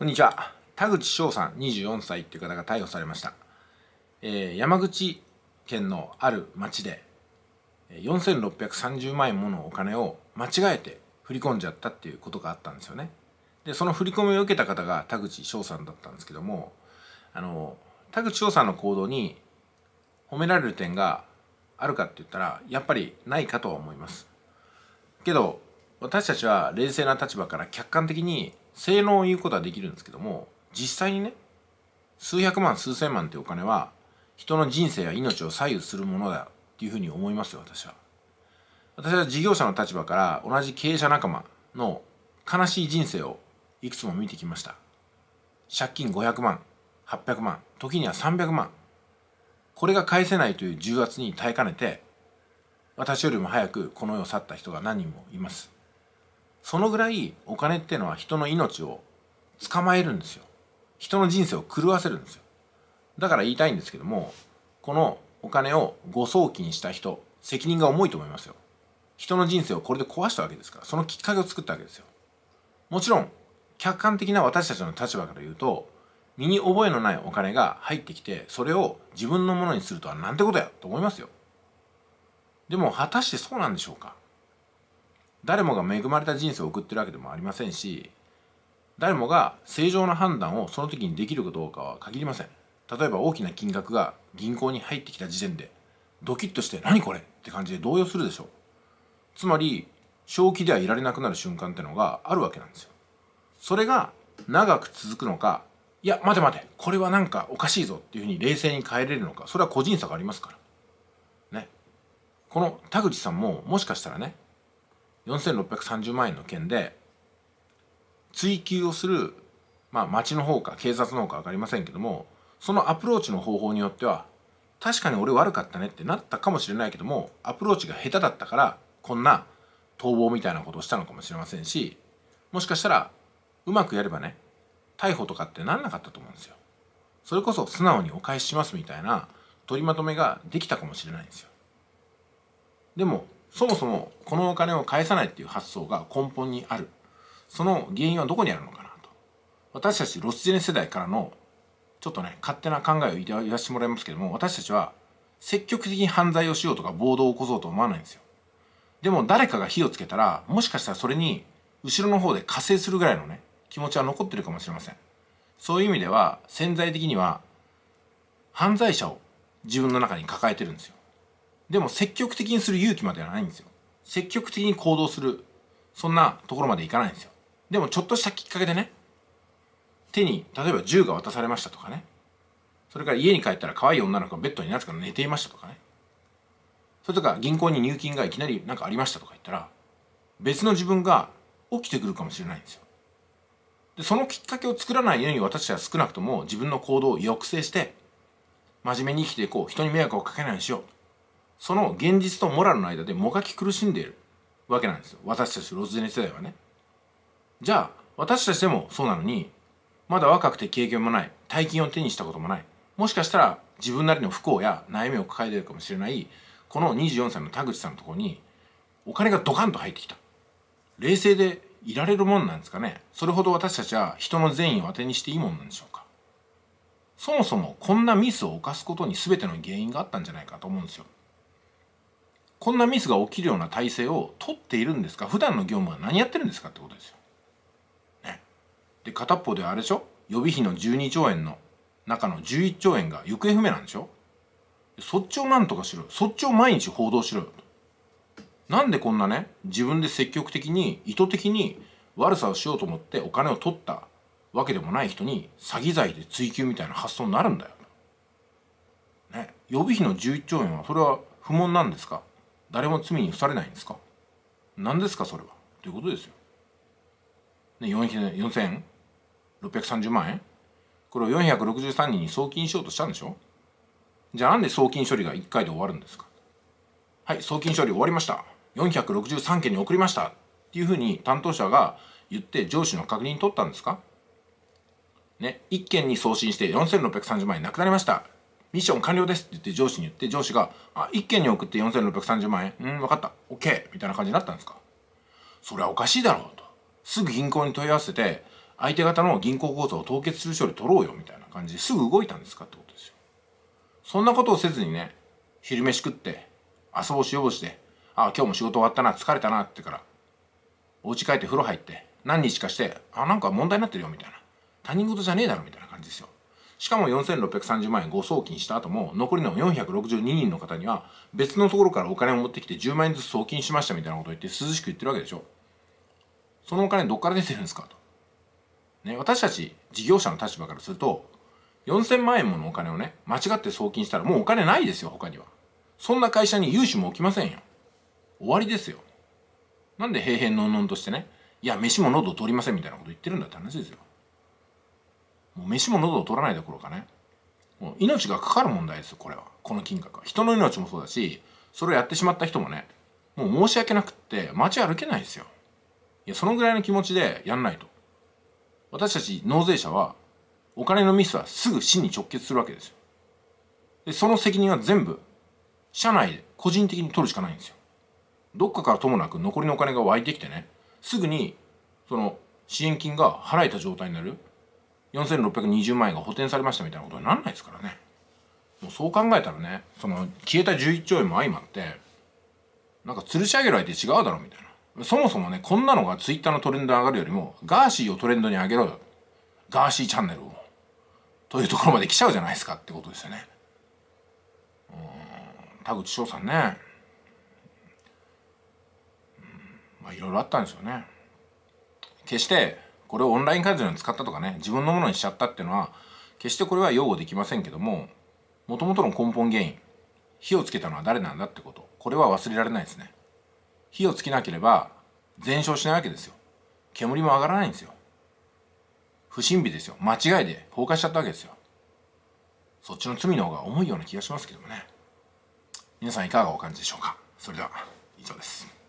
こんにちは。田口翔さん24歳という方が逮捕されました。山口県のある町で4630万円ものお金を間違えて振り込んじゃったっていうことがあったんですよね。で、その振り込みを受けた方が田口翔さんだったんですけども、田口翔さんの行動に褒められる点があるかって言ったらやっぱりないかとは思います。けど私たちは冷静な立場から客観的に正論を言うことはできるんですけども、実際にね、数百万数千万ってお金は人の人生や命を左右するものだっていうふうに思いますよ、私は。私は事業者の立場から同じ経営者仲間の悲しい人生をいくつも見てきました。借金500万、800万、時には300万。これが返せないという重圧に耐えかねて、私よりも早くこの世を去った人が何人もいます。そのぐらいお金ってのは人の命を捕まえるんですよ。人の人生を狂わせるんですよ。だから言いたいんですけども、このお金を誤送金した人、責任が重いと思いますよ。人の人生をこれで壊したわけですから、そのきっかけを作ったわけですよ。もちろん、客観的な私たちの立場から言うと、身に覚えのないお金が入ってきて、それを自分のものにするとはなんてことやと思いますよ。でも果たしてそうなんでしょうか。誰もが恵まれた人生を送ってるわけでもありませんし、誰もが正常な判断をその時にできるかどうかは限りません。例えば大きな金額が銀行に入ってきた時点でドキッとして何これって感じで動揺するでしょう。つまり正気ではいられなくなる瞬間ってのがあるわけなんですよ。それが長く続くのか、いや待て待て、これはなんかおかしいぞっていうふうに冷静に変えれるのか、それは個人差がありますからね。この田口さんももしかしたらね、4630万円の件で追及をする、町の方か警察の方か分かりませんけども、そのアプローチの方法によっては確かに俺悪かったねってなったかもしれないけども、アプローチが下手だったからこんな逃亡みたいなことをしたのかもしれませんし、もしかしたらうまくやればね、逮捕とかってなんなかったと思うんですよ。それこそ素直にお返ししますみたいな取りまとめができたかもしれないんですよ。でもそもそもこのお金を返さないっていう発想が根本にある、その原因はどこにあるのかなと、私たちロスジェネ世代からのちょっとね、勝手な考えを言わせてもらいますけども、私たちは積極的に犯罪をしようとか暴動を起こそうと思わないんですよ。でも誰かが火をつけたら、もしかしたらそれに後ろの方で加勢するぐらいのね、気持ちは残ってるかもしれません。そういう意味では潜在的には犯罪者を自分の中に抱えてるんですよ。でも積極的にする勇気まではないんですよ。積極的に行動する、そんなところまでいかないんですよ。でもちょっとしたきっかけでね、手に例えば銃が渡されましたとかね、それから家に帰ったら可愛い女の子がベッドになぜか寝ていましたとかね、それとか銀行に入金がいきなりなんかありましたとか言ったら、別の自分が起きてくるかもしれないんですよ。で、そのきっかけを作らないように私たちは少なくとも自分の行動を抑制して真面目に生きていこう、人に迷惑をかけないようにしよう、その現実とモラルの間でもがき苦しんでいるわけなんですよ、私たちロスジェネ世代はね。じゃあ私たちでもそうなのに、まだ若くて経験もない、大金を手にしたこともない、もしかしたら自分なりの不幸や悩みを抱えているかもしれないこの24歳の田口さんのところにお金がドカンと入ってきた。冷静でいられるもんなんですかね。それほど私たちは人の善意を当てにしていいもんなんでしょうか。そもそもこんなミスを犯すことに全ての原因があったんじゃないかと思うんですよ。こんなミスが起きるような体制を取っているんですか、普段の業務は何やってるんですかってことですよ。ね。で、片っぽではあれでしょ、予備費の12兆円の中の11兆円が行方不明なんでしょ。そっちをなんとかしろよ。そっちを毎日報道しろよ。なんでこんなね、自分で積極的に意図的に悪さをしようと思ってお金を取ったわけでもない人に詐欺罪で追及みたいな発想になるんだよ。ね。予備費の11兆円はそれは不問なんですか、誰も罪に付されないんですか、何ですかそれはということですよ。で、4630万円、これを463人に送金しようとしたんでしょ。じゃあなんで送金処理が1回で終わるんですか。はい、送金処理終わりました、463件に送りましたっていうふうに担当者が言って上司の確認取ったんですかね。1件に送信して4630万円なくなりました、ミッション完了ですって言って上司に言って、上司が「あ、1件に送って4630万円、うん、分かった、 OK」みたいな感じになったんですか。それはおかしいだろうと、すぐ銀行に問い合わせて「相手方の銀行口座を凍結する処理取ろうよみたいな感じですぐ動いたんですかってことですよ。そんなことをせずにね、昼飯食って遊ぼうしようして、ああ今日も仕事終わったな、疲れたなってからお家帰って風呂入って何日かして、あなんか問題になってるよみたいな、他人事じゃねえだろみたいな感じですよ。しかも4630万円誤送金した後も残りの462人の方には別のところからお金を持ってきて10万円ずつ送金しましたみたいなことを言って涼しく言ってるわけでしょ。そのお金どっから出てるんですかと、ね、私たち事業者の立場からすると4000万円ものお金をね間違って送金したらもうお金ないですよ。他にはそんな会社に融資も起きませんよ。終わりですよ。なんで平々のんのんとしてね、いや飯も喉を通りませんみたいなこと言ってるんだって話ですよ。もう飯も喉を取らないどころかね、もう命がかかる問題ですよ。これはこの金額は人の命もそうだし、それをやってしまった人もねもう申し訳なくって街歩けないですよ。いやそのぐらいの気持ちでやんないと、私たち納税者はお金のミスはすぐ死に直結するわけですよ。でその責任は全部社内で個人的に取るしかないんですよ。どっかからともなく残りのお金が湧いてきてね、すぐにその支援金が払えた状態になる、4620万円が補填されましたみたいなことにならないですからね。もうそう考えたらね、その消えた11兆円も相まってなんか吊るし上げる相手違うだろみたいな。そもそもねこんなのがツイッターのトレンドに上がるよりもガーシーをトレンドに上げろよ、ガーシーチャンネルをというところまで来ちゃうじゃないですかってことですよね。田口翔さんね、まあいろいろあったんですよね。決してこれをオンラインカジノに使ったとかね自分のものにしちゃったっていうのは決してこれは擁護できませんけども、もともとの根本原因、火をつけたのは誰なんだってこと、これは忘れられないですね。火をつけなければ全焼しないわけですよ。煙も上がらないんですよ。不審火ですよ。間違いで放火しちゃったわけですよ。そっちの罪の方が重いような気がしますけどもね。皆さんいかがお感じでしょうか。それでは以上です。